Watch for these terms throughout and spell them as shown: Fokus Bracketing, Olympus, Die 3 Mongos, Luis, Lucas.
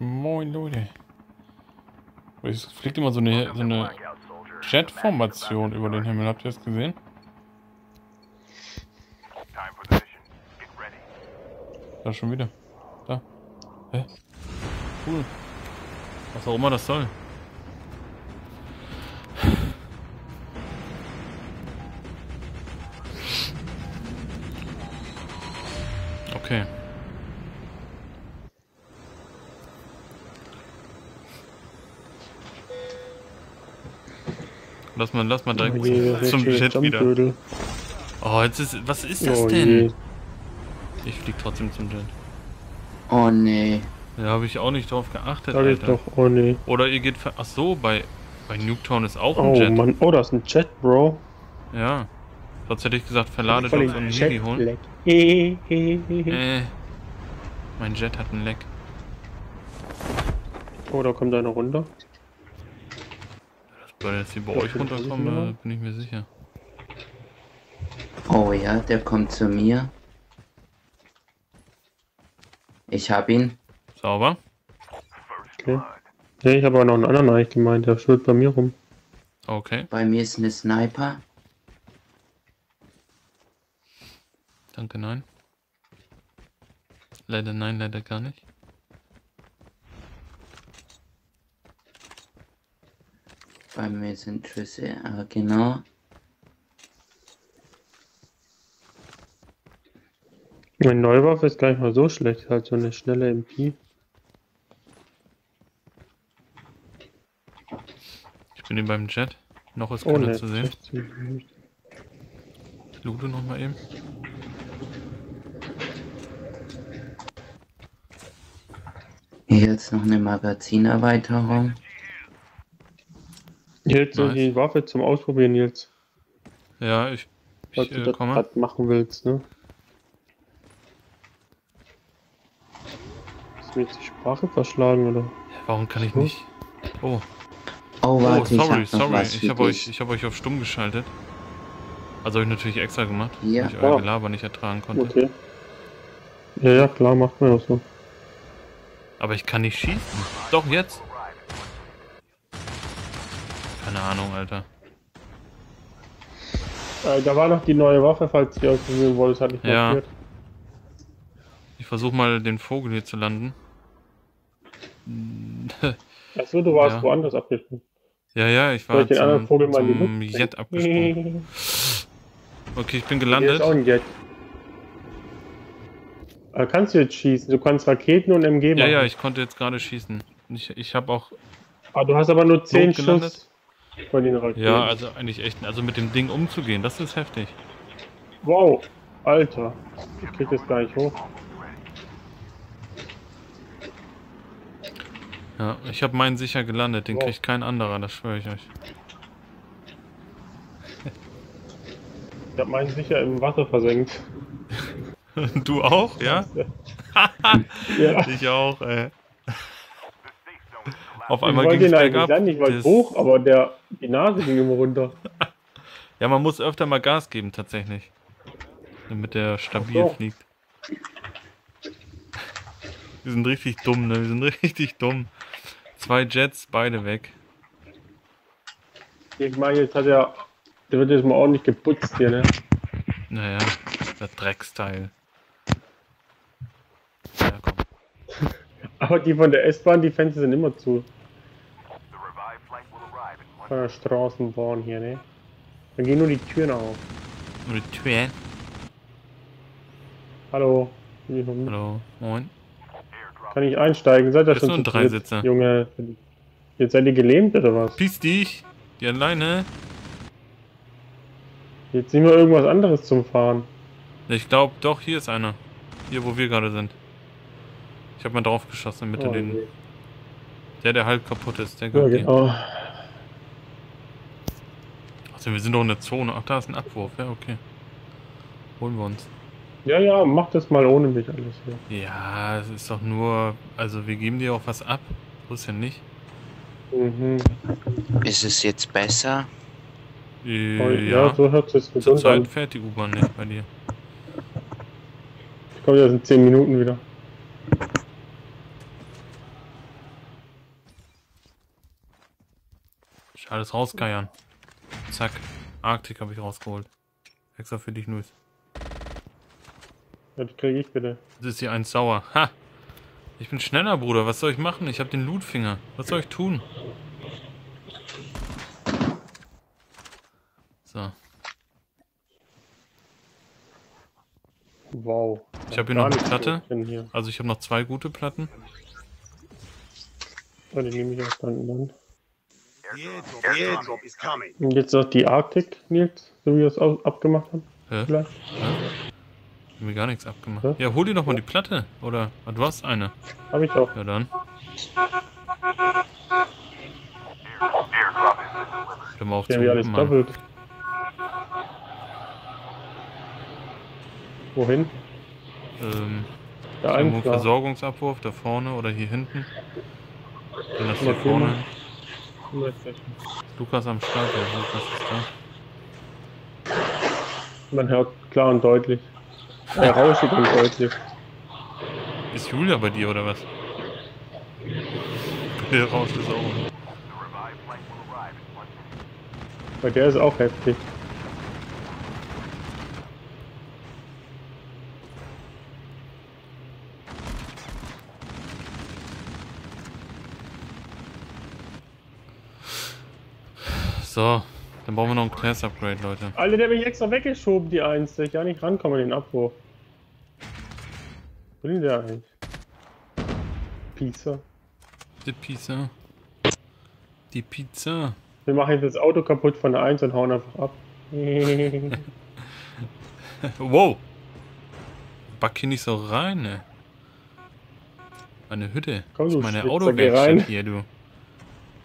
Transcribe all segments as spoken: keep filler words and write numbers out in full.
Moin Leute. Es fliegt immer so eine, so eine Jet-Formation über den Himmel. Habt ihr das gesehen? Da schon wieder. Da. Hä? Cool. Was auch immer das soll. Okay. Lass mal, lass mal direkt oh je, zum Jet wieder. Oh, jetzt ist, was ist das oh denn? Je. Ich flieg trotzdem zum Jet. Oh nee. Da habe ich auch nicht drauf geachtet, Alter. Ich doch, oh nee. Oder ihr geht, ach so, bei, bei Nuketown ist auch ein oh, Jet. Oh Mann, oh, das ist ein Jet, Bro. Ja. Sonst hätte ich gesagt, verlade doch so einen Heli holen. He, he, he, he. Äh. Mein Jet hat einen Leck. Oh, da kommt einer runter. Soll jetzt hier bei euch runterkommen, bin ich mir sicher. Oh ja, der kommt zu mir. Ich hab ihn. Sauber. Okay. Ja, ich habe aber noch einen anderen eigentlich gemeint, der schwirrt bei mir rum. Okay. Bei mir ist eine Sniper. Danke, nein. Leider nein, leider gar nicht. Bei mir sind Schüsse, aber genau. Meine neue Waffe ist gar nicht mal so schlecht, halt so eine schnelle M P. Ich bin eben beim Jet. Noch ist keiner zu sehen. Ich loote noch mal eben. Hier jetzt noch eine Magazinerweiterung. Jetzt nice. Die Waffe zum Ausprobieren jetzt. Ja, ich, ich, was du äh, komme. Das machen willst, ne? Hast du jetzt die Sprache verschlagen, oder? Warum kann ich so nicht? Oh. Oh, warte, oh sorry, ich hab sorry. Ich habe euch, ich hab euch auf stumm geschaltet. Also hab ich natürlich extra gemacht, ja, weil ich euer Gelaber nicht ertragen konnte. Okay. Ja, ja, klar, macht man das so. Aber ich kann nicht schießen. Doch, jetzt. Keine Ahnung, Alter. Äh, da war noch die neue Waffe, falls ihr ausprobieren wollt, hatte ich ja markiert. Ich versuche mal, den Vogel hier zu landen. Achso, du warst ja woanders abgesprungen. Ja, ja, ich war ich den anderen Vogel mal zum Jet abgesprungen. Okay, ich bin gelandet. Hier ist auch ein Jet. Aber kannst du jetzt schießen? Du kannst Raketen und M G machen. Ja, ja, ich konnte jetzt gerade schießen. Ich, ich habe auch... Ah, du hast aber nur zehn Schuss gelandet. Von den Raketen. Ja, also eigentlich echt, also mit dem Ding umzugehen, das ist heftig. Wow, Alter, ich krieg das gleich hoch. Ja, ich habe meinen sicher gelandet, den wow kriegt kein anderer, das schwöre ich euch. Ich habe meinen sicher im Wasser versenkt. Du auch, ja? Ja. Ich auch, ey. Auf einmal ging es bergab. Ich wollte hoch, aber der, die Nase ging immer runter. Ja, man muss öfter mal Gas geben, tatsächlich. Damit der stabil so fliegt. Wir sind richtig dumm, ne? Wir sind richtig dumm. Zwei Jets, beide weg. Ich meine, jetzt hat er... Der wird jetzt mal ordentlich geputzt hier, ne? Naja, der Drecksteil. Ja, komm. Aber die von der S-Bahn, die Fenster sind immer zu. Von der Straßenbahn hier, ne? Dann gehen nur die Türen auf. Nur die Türen? Hallo. Hallo, moin. Kann ich einsteigen? Seid ihr schon zu dritt, Junge? Jetzt seid ihr gelähmt oder was? Piss dich, die alleine. Jetzt nehmen wir irgendwas anderes zum Fahren. Ich glaube doch, hier ist einer. Hier, wo wir gerade sind. Ich hab mal drauf geschossen mit oh, den. Nee. Der, der halb kaputt ist, der gehört. Okay. Oh. Also, wir sind doch in der Zone. Ach, da ist ein Abwurf, ja, okay. Holen wir uns. Ja, ja, mach das mal ohne mich alles hier. Ja, es ist doch nur. Also, wir geben dir auch was ab. So ist ja nicht. Mhm. Ist es jetzt besser? Äh, oh, ja, ja, so hört es gesund an. Zurzeit fährt die U-Bahn nicht bei dir. Ich glaube, das sind zehn Minuten wieder. Ich alles rausgeiern. Zack. Arktik habe ich rausgeholt. Extra für dich, Luis. Das kriege ich bitte. Das ist hier ein sauer. Ha! Ich bin schneller, Bruder. Was soll ich machen? Ich habe den Lootfinger. Was soll ich tun? So. Wow. Ich habe hier noch eine Platte. Also ich habe noch zwei gute Platten. Oh, die nehme ich auch dann. Und jetzt noch die Arktik, Nils, so wie wir das abgemacht haben. Hä? Vielleicht. Hä? Haben wir gar nichts abgemacht. Hä? Ja, hol dir doch mal die Platte. Oder ah, du hast eine. Hab ich auch. Ja, dann. Können wir auch ja, wir alles doppelt. Wohin? Ähm, da irgendwo ein Versorgungsabwurf, da vorne oder hier hinten. Dann das hier vorne. Lucas am Start, ja, Lucas ist da. Man hört klar und deutlich. Er rauscht und deutlich. Ist Julia bei dir oder was? Der rauscht ist auch. Bei der ist auch heftig. So, dann brauchen wir noch ein Class-Upgrade, Leute. Alter, der hat mich extra weggeschoben, die eins, dass ich ja nicht rankomme an den Abwurf. Was will der eigentlich? Pizza. Die Pizza. Die Pizza. Wir machen jetzt das Auto kaputt von der eins und hauen einfach ab. Wow. Back hier nicht so rein, ne? Meine Hütte. Komm, das ist meine Autowerkstatt hier, du.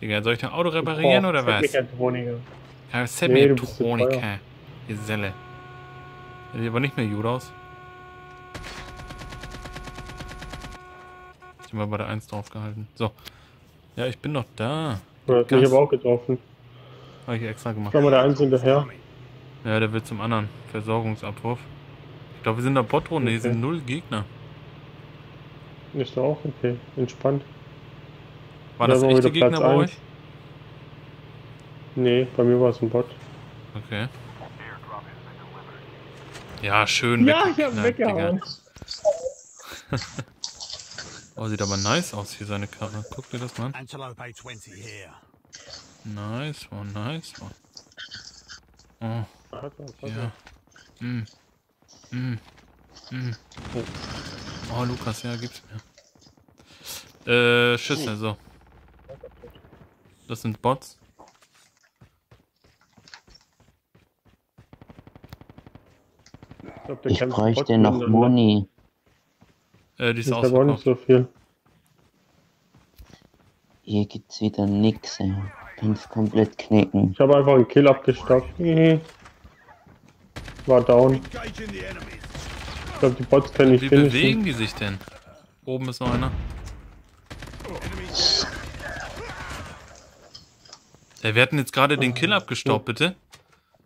Digga, soll ich dein Auto reparieren, boah, oder was? Kfz-Metronika. Geselle. Das sieht aber nicht mehr gut aus. Ich hab mal bei der eins draufgehalten. So. Ja, ich bin noch da. Ja, das hab ich aber auch getroffen. Habe ich extra gemacht. Komm mal der eins hinterher. Ja, der will zum anderen. Versorgungsabwurf. Ich glaube, wir sind da Botrunde. Okay. Hier sind null Gegner. Ist doch auch okay. Entspannt. War das echte Gegner bei euch? Nee, bei mir war es ein Bot. Okay. Ja, schön. Ja, ich hab weggehauen. Oh, sieht aber nice aus hier, seine Karre. Guck dir das mal an. Nice one, nice one. Oh. Ja. Mm. Mm. Mm. Oh, Lucas, ja, gib's mir. Äh, Schüsse, so. Das sind Bots. Ich, glaub, ich bräuchte noch Muni. Äh, die ist ausverkauft. Ich habe auch nicht so viel. Hier gibt's wieder nix, ey. Kann's komplett knicken. Ich habe einfach einen Kill abgestoppt. War down. Ich glaube, die Bots können nicht finishen. Wie bewegen die sich denn? Oben ist noch einer. Ja, wir hatten jetzt gerade den Kill abgestaubt, bitte.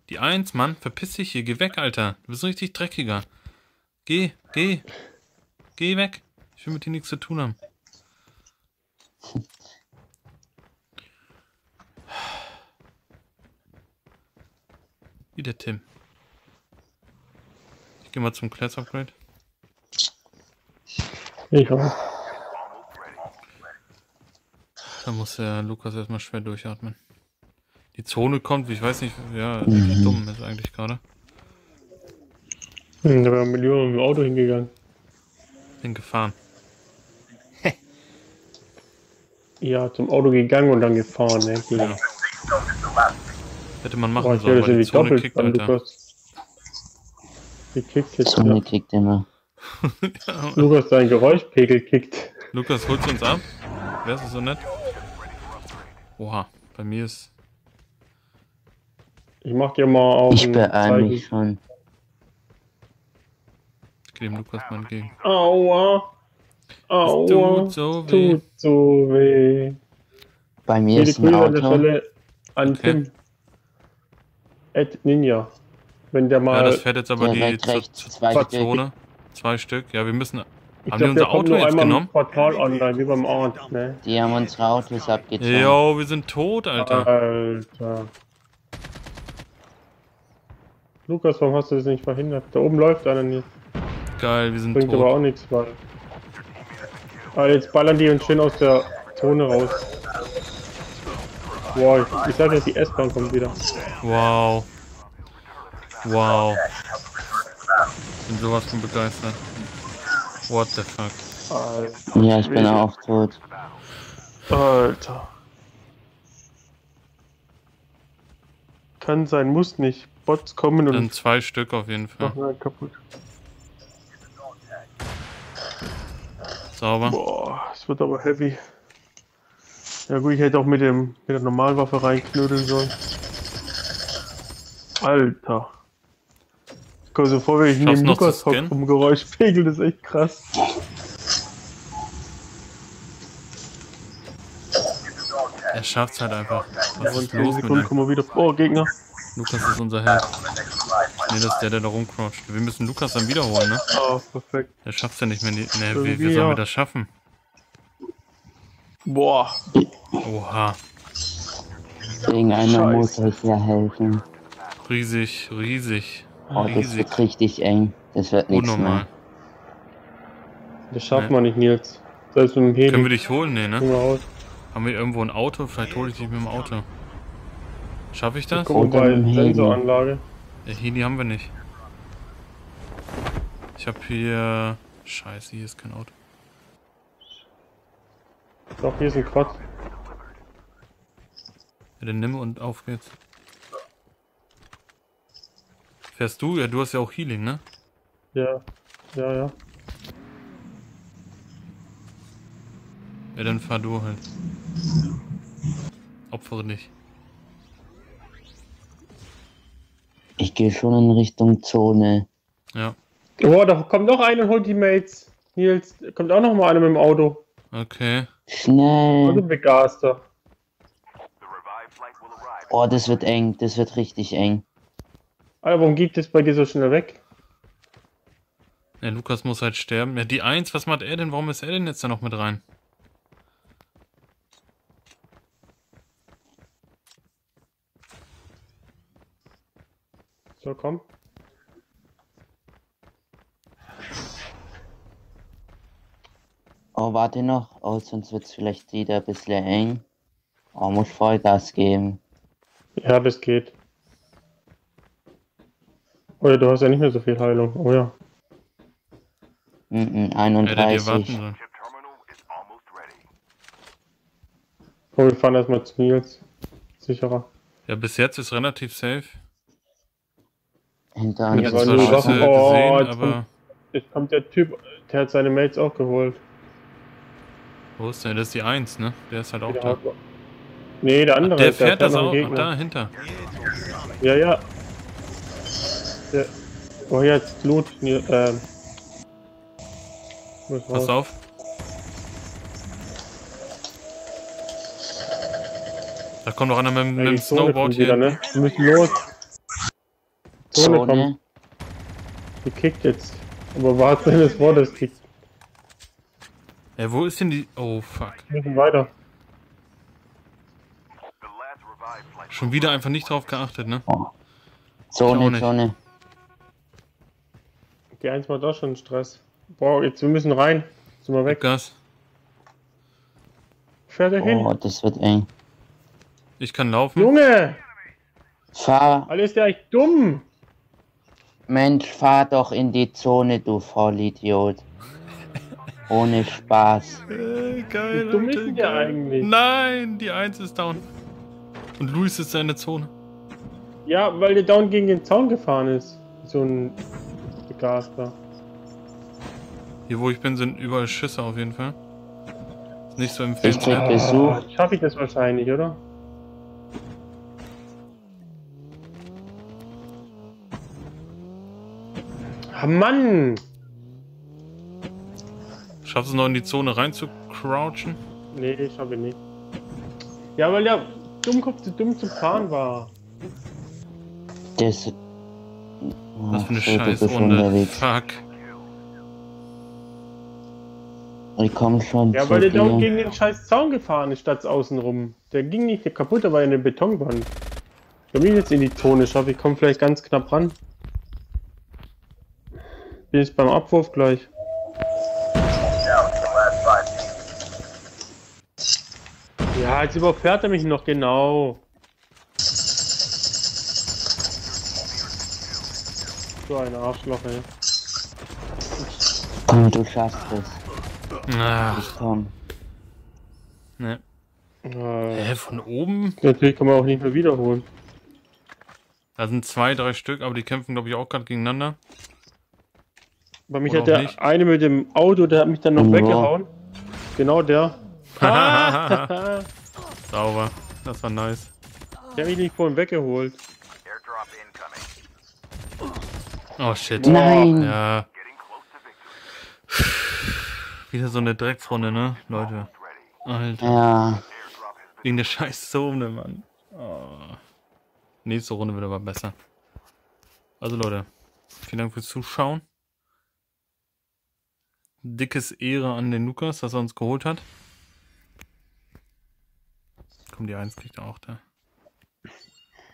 Die eins, Mann, verpiss dich hier, geh weg, Alter. Du bist richtig dreckiger. Geh, geh. Geh weg. Ich will mit dir nichts zu tun haben. Wie der Tim. Ich geh mal zum Class Upgrade. Ich auch. Da muss der Lucas erstmal schwer durchatmen. Die Zone kommt, ich weiß nicht, ja, wie dumm ist eigentlich gerade. Da wäre ein Million mit dem Auto hingegangen. Bin gefahren. Ja, zum Auto gegangen und dann gefahren, ne? Ja. Hätte man machen Boah, sollen, weil die Zone doppelt kickt, Alter. Die kickt jetzt. Zone kickt immer. Ja, Lucas, sein Geräuschpegel kickt. Lucas, holst du uns ab? Wärst du so nett? Oha, bei mir ist... Ich mach dir mal auf. Ich beeile mich schon. Ich geh dem Lukas mal entgegen. Aua! Aua! Es tut so weh. Tut so weh. Bei mir ist ein Auto. An der Stelle an okay. Tim. Ed Ninja. Wenn der mal. Ja, das fährt jetzt aber ja, die zu, zu, zwei, Stück. Zwei Stück. Ja, wir müssen Ich haben glaub, die unser Auto jetzt genommen? Portal online, wie beim Arzt, ne? Die haben unsere Autos abgezogen. Jo, wir sind tot, Alter. Alter. Lukas, warum hast du das nicht verhindert? Da oben läuft einer nicht. Geil, wir sind Bringt tot. Bringt aber auch nichts, Mann. Ah, jetzt ballern die uns schön aus der Zone raus. Wow, ich, ich sag jetzt, die S-Bahn kommt wieder. Wow. Wow. Ich bin sowas von begeistert. What the fuck. Alter. Ja, ich bin auch tot. Alter. Kann sein, muss nicht. Bots kommen und... Dann zwei Stück auf jeden Fall. Ach, nein, kaputt. Sauber. Boah, es wird aber heavy. Ja gut, ich hätte auch mit dem mit der Normalwaffe reinknödeln sollen. Alter. Ich komme so vor, wenn ich neben Lukas hocke vom Geräuschpegel, das ist echt krass. Er schafft's halt einfach. Was ist los mit dem? Kommen wir wieder. Oh, Gegner. Lukas ist unser Held. Ne, das ist der, der da rumcroucht. Wir müssen Lukas dann wiederholen, ne? Oh, perfekt. Der schafft's ja nicht mehr. Ne, ne wie, wie sollen wir das schaffen? Boah. Oha. Irgendeiner muss euch ja helfen. Riesig, riesig. Oh, riesig. Das wird richtig eng. Das wird nichts mehr. Das schafft man nicht, Nils. Selbst mit dem Heli. Können wir dich holen? Ne, ne? Haben wir irgendwo ein Auto? Vielleicht hole ich dich mit dem Auto. Schaffe ich das? Guck mal, bei Sensoranlage. Ja, Heli haben wir nicht. Ich habe hier... Scheiße, hier ist kein Auto. Doch, hier ist ein Quad. Ja, dann nimm und auf geht's. Fährst du? Ja, du hast ja auch Healing, ne? Ja, ja, ja. Ja, dann fahr du halt. Opfere dich. Ich gehe schon in Richtung Zone. Ja. Oh, da kommt noch einer und holt die Mates. Nils, da kommt auch noch mal einer mit dem Auto. Okay. Schnell. Also Begaster. Oh, das wird eng. Das wird richtig eng. Aber warum gibt es bei dir so schnell weg? Ja, Lukas muss halt sterben. Ja, die Eins, was macht er denn? Warum ist er denn jetzt da noch mit rein? So, komm. Oh, warte noch. Oh, sonst wird es vielleicht wieder ein bisschen eng. Oh, muss Vollgas geben. Ja, das geht. Oder du hast ja nicht mehr so viel Heilung. Oh ja. Mhm, einunddreißig. Ja, oh, wir fahren erstmal zu Nils. Sicherer. Ja, bis jetzt ist relativ safe. Hinter einem zwei Schüsse gesehen, oh, jetzt aber... Kommt, jetzt kommt der Typ, der hat seine Mates auch geholt. Wo ist der? Das ist die Eins, ne? Der ist halt auch der da. Hat... Nee, der andere. Ach, der ist fährt der das auch. Ach, da, hinter. Ja, ja. Der... Oh, hier hat's Blut. Ähm... Pass auf. Da kommt noch einer mit, mit dem Snowboard hier. Wieder, ne? Wir müssen los. Zone. Die kickt jetzt. Aber warte, das Wort ist kickt. Ja, wo ist denn die... Oh, fuck. Wir müssen weiter. Schon wieder einfach nicht drauf geachtet, ne? Oh. Zone, Zone. Die Eins macht auch schon Stress. Boah, jetzt, wir müssen rein. Sind wir weg. Gas. Fährt er hin. Oh, das wird eng. Ich kann laufen. Junge! Fahr. Alles ist ja echt dumm. Mensch, fahr doch in die Zone, du Vollidiot. Ohne Spaß. Äh, geil, du bist ja eigentlich. Nein, die Eins ist down. Und Luis ist seine Zone. Ja, weil der down gegen den Zaun gefahren ist. So ein Begaster. Hier, wo ich bin, sind überall Schüsse auf jeden Fall. Ist nicht so empfehlenswert. Ich krieg Besuch. Schaffe ich das wahrscheinlich, oder? Ah, Mann! Schaffst du es noch in die Zone rein zu crouchen? Nee, ich habe nicht. Ja, weil der Dummkopf zu dumm zu fahren war. Das... Oh, was für eine Scheißrunde. Fuck. Ich komm schon. Ja, weil der da auch gegen den scheiß Zaun gefahren ist, statt außenrum. Der ging nicht kaputt, aber in den Betonwand. Ich bin jetzt in die Zone, ich hoffe, ich komme vielleicht ganz knapp ran. Bin jetzt beim Abwurf gleich. Ja, jetzt überfährt er mich noch, genau. So ein Arschloch, ey. Komm, du schaffst es. Ach. Ich komm. Ne. Äh, von oben? Natürlich kann man auch nicht mehr wiederholen. Da sind zwei, drei Stück, aber die kämpfen, glaube ich, auch gerade gegeneinander. Bei mich oder hat der nicht. Eine mit dem Auto, der hat mich dann noch ja. weggehauen. Genau der. Ah! Sauber. Das war nice. Der hat mich nicht vorhin weggeholt. Oh shit. Nein. Ja. Wieder so eine Drecksrunde, ne? Leute. Alter. Ja. Wegen der scheiß Zone, Mann. Oh. Nächste Runde wird aber besser. Also Leute, vielen Dank fürs Zuschauen. Dickes Ehre an den Lucas, dass er uns geholt hat. Komm, die Eins kriegt er auch da.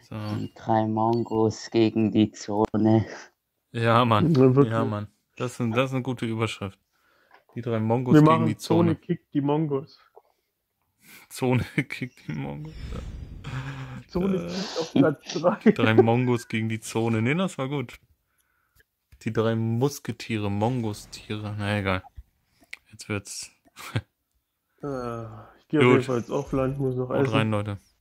So. Die drei Mongos gegen die Zone. Ja, Mann. Ja, Mann. Das ist, das ist eine gute Überschrift. Die drei Mongos Wir gegen die Zone. Zone kickt die Mongos. Zone kickt die Mongos. Zone äh, kickt auf Platz drei. Drei Mongos gegen die Zone. Ne, das war gut. Die drei Musketiere, Mongostiere. Na egal. Jetzt wird's. äh, ich gehe auf jeden Fall jetzt offline. Ich muss noch essen. Haut rein, Leute.